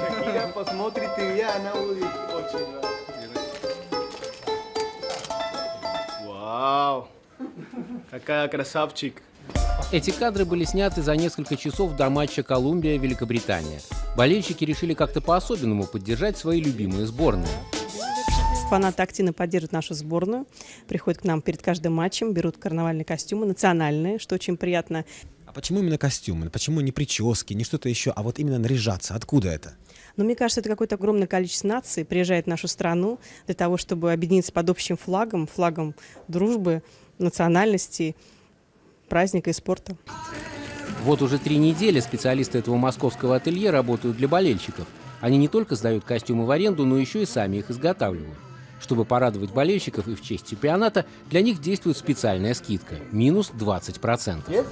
Шакира посмотрит, и я, она будет очень рада. Вау! Какая красавчик! Эти кадры были сняты за несколько часов до матча Колумбия-Великобритания. Болельщики решили как-то по-особенному поддержать свои любимые сборные. Фанаты активно поддерживают нашу сборную, приходят к нам перед каждым матчем, берут карнавальные костюмы, национальные, что очень приятно. А почему именно костюмы? Почему не прически, не что-то еще, а вот именно наряжаться? Откуда это? Ну, мне кажется, это какое-то огромное количество наций приезжает в нашу страну для того, чтобы объединиться под общим флагом, флагом дружбы, национальности, праздника и спорта. Вот уже 3 недели специалисты этого московского ателье работают для болельщиков. Они не только сдают костюмы в аренду, но еще и сами их изготавливают. Чтобы порадовать болельщиков и в честь чемпионата, для них действует специальная скидка – минус 20%.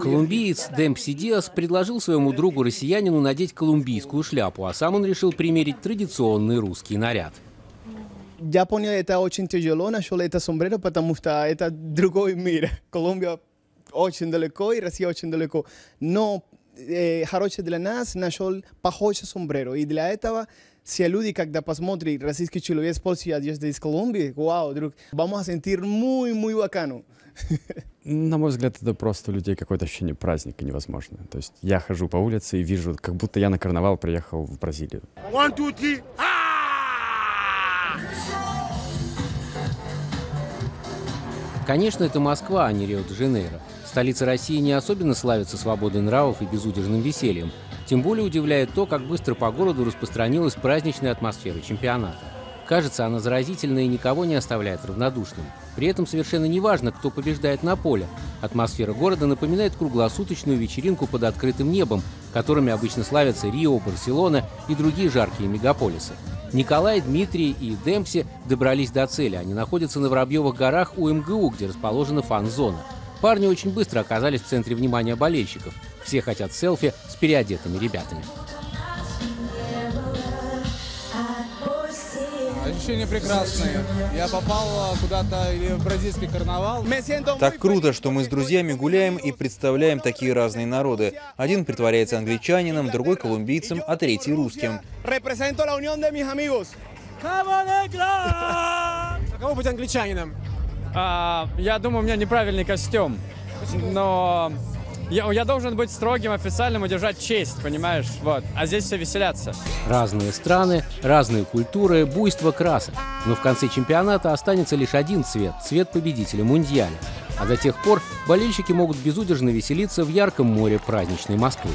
Колумбиец Дэмпски Диас предложил своему другу-россиянину надеть колумбийскую шляпу, а сам он решил примерить традиционный русский наряд. Я понял, это очень тяжело, нашел это сомбреро, потому что это другой мир. Колумбия очень далеко и Россия очень далеко. Но хороший для нас нашел похожий сомбреро, и для этого... Все люди, когда посмотрят российский человек спорт, я из Колумбии, вау, друг, вamos a sentir muy bacano. На мой взгляд, это просто у людей какое-то ощущение праздника невозможное. То есть я хожу по улице и вижу, как будто я на карнавал приехал в Бразилию. 1, 2, 3. Конечно, это Москва, а не Рио-де-Жанейро. Столица России не особенно славится свободой нравов и безудержным весельем. Тем более удивляет то, как быстро по городу распространилась праздничная атмосфера чемпионата. Кажется, она заразительна и никого не оставляет равнодушным. При этом совершенно не важно, кто побеждает на поле. Атмосфера города напоминает круглосуточную вечеринку под открытым небом, которыми обычно славятся Рио, Барселона и другие жаркие мегаполисы. Николай, Дмитрий и Дэмпси добрались до цели. Они находятся на Воробьевых горах у МГУ, где расположена фан-зона. Парни очень быстро оказались в центре внимания болельщиков. Все хотят селфи с переодетыми ребятами. Ощущения прекрасные. Я попал куда-то или в бразильский карнавал. Так круто, что мы с друзьями гуляем и представляем такие разные народы. Один притворяется англичанином, другой колумбийцем, а третий русским. Каково быть англичанином? Я думаю, у меня неправильный костюм, но я должен быть строгим, официальным и держать честь, понимаешь? Вот. А здесь все веселятся. Разные страны, разные культуры, буйство красок. Но в конце чемпионата останется лишь один цвет – цвет победителя Мундиаля. А до тех пор болельщики могут безудержно веселиться в ярком море праздничной Москвы.